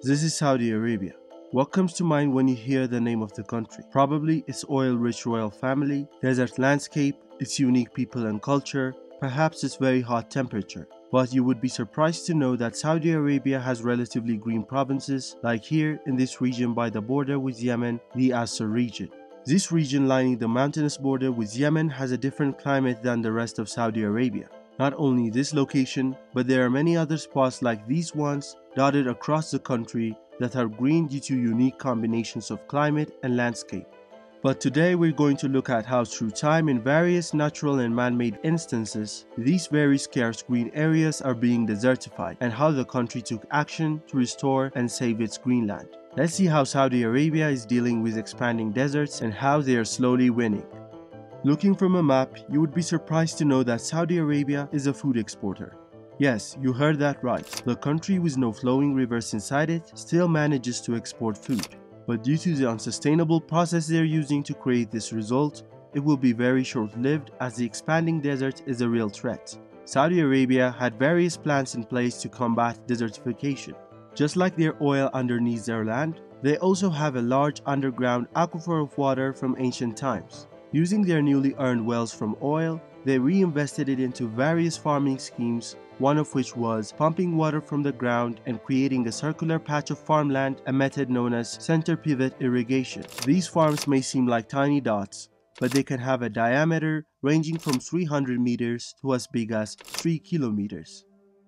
This is Saudi Arabia. What comes to mind when you hear the name of the country? Probably its oil-rich royal family, desert landscape, its unique people and culture, perhaps its very hot temperature. But you would be surprised to know that Saudi Arabia has relatively green provinces, like here in this region by the border with Yemen, the Asir region. This region lining the mountainous border with Yemen has a different climate than the rest of Saudi Arabia. Not only this location, but there are many other spots like these ones dotted across the country that are green due to unique combinations of climate and landscape. But today we're going to look at how through time in various natural and man-made instances, these very scarce green areas are being desertified and how the country took action to restore and save its greenland. Let's see how Saudi Arabia is dealing with expanding deserts and how they are slowly winning. Looking from a map, you would be surprised to know that Saudi Arabia is a food exporter. Yes, you heard that right. The country with no flowing rivers inside it still manages to export food. But due to the unsustainable process they're using to create this result, it will be very short-lived as the expanding desert is a real threat. Saudi Arabia had various plans in place to combat desertification. Just like their oil underneath their land, they also have a large underground aquifer of water from ancient times. Using their newly earned wells from oil, they reinvested it into various farming schemes, one of which was pumping water from the ground and creating a circular patch of farmland, a method known as center pivot irrigation. These farms may seem like tiny dots, but they can have a diameter ranging from 300 meters to as big as 3 kilometers.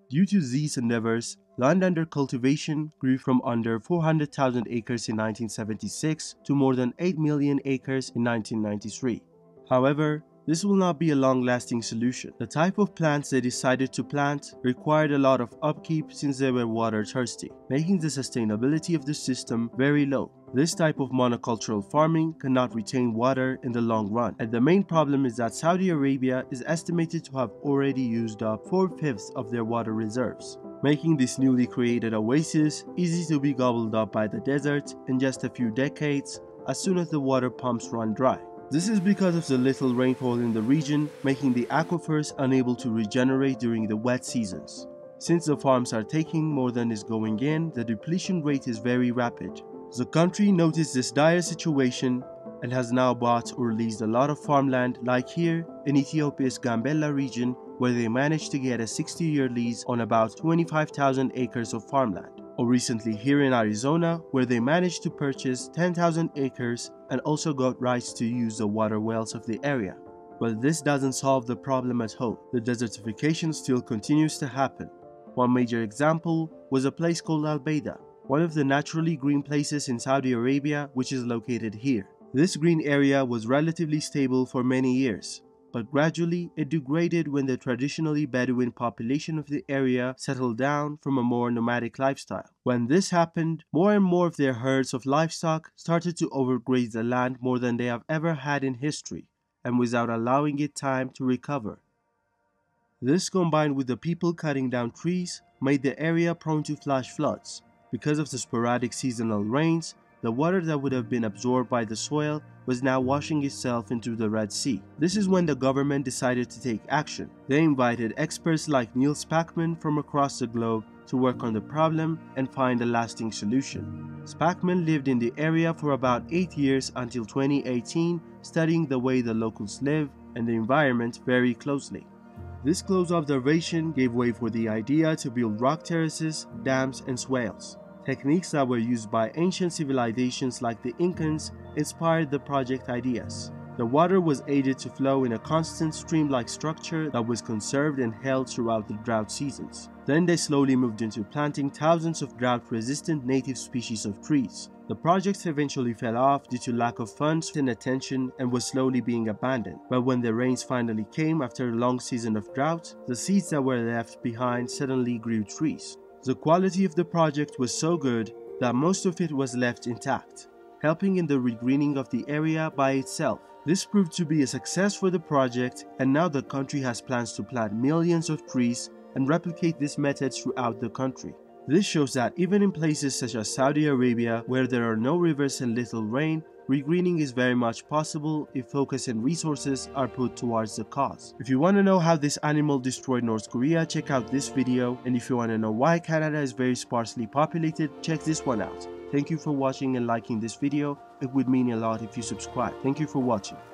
Due to these endeavors, land under cultivation grew from under 400,000 acres in 1976 to more than 8 million acres in 1993. However, this will not be a long-lasting solution. The type of plants they decided to plant required a lot of upkeep since they were water-thirsty, making the sustainability of the system very low. This type of monocultural farming cannot retain water in the long run, and the main problem is that Saudi Arabia is estimated to have already used up 4/5 of their water reserves, making this newly created oasis easy to be gobbled up by the desert in just a few decades as soon as the water pumps run dry. This is because of the little rainfall in the region, making the aquifers unable to regenerate during the wet seasons. Since the farms are taking more than is going in, the depletion rate is very rapid. The country noticed this dire situation and has now bought or leased a lot of farmland, like here in Ethiopia's Gambella region, where they managed to get a 60-year lease on about 25,000 acres of farmland, or recently here in Arizona, where they managed to purchase 10,000 acres and also got rights to use the water wells of the area. But this doesn't solve the problem at home. The desertification still continues to happen. One major example was a place called Al-Baida, one of the naturally green places in Saudi Arabia, which is located here. This green area was relatively stable for many years, but gradually it degraded when the traditionally Bedouin population of the area settled down from a more nomadic lifestyle. When this happened, more and more of their herds of livestock started to overgraze the land more than they have ever had in history, and without allowing it time to recover. This, combined with the people cutting down trees, made the area prone to flash floods. Because of the sporadic seasonal rains, the water that would have been absorbed by the soil was now washing itself into the Red Sea. This is when the government decided to take action. They invited experts like Neil Spackman from across the globe to work on the problem and find a lasting solution. Spackman lived in the area for about 8 years until 2018, studying the way the locals live and the environment very closely. This close observation gave way for the idea to build rock terraces, dams, and swales. Techniques that were used by ancient civilizations like the Incans inspired the project ideas. The water was aided to flow in a constant stream-like structure that was conserved and held throughout the drought seasons. Then they slowly moved into planting thousands of drought-resistant native species of trees. The project eventually fell off due to lack of funds and attention and was slowly being abandoned. But when the rains finally came after a long season of drought, the seeds that were left behind suddenly grew trees. The quality of the project was so good that most of it was left intact, helping in the regreening of the area by itself. This proved to be a success for the project, and now the country has plans to plant millions of trees and replicate this method throughout the country. This shows that even in places such as Saudi Arabia, where there are no rivers and little rain, regreening is very much possible if focus and resources are put towards the cause. If you want to know how this animal destroyed North Korea, check out this video, and if you want to know why Canada is very sparsely populated, check this one out. Thank you for watching and liking this video. It would mean a lot if you subscribe. Thank you for watching.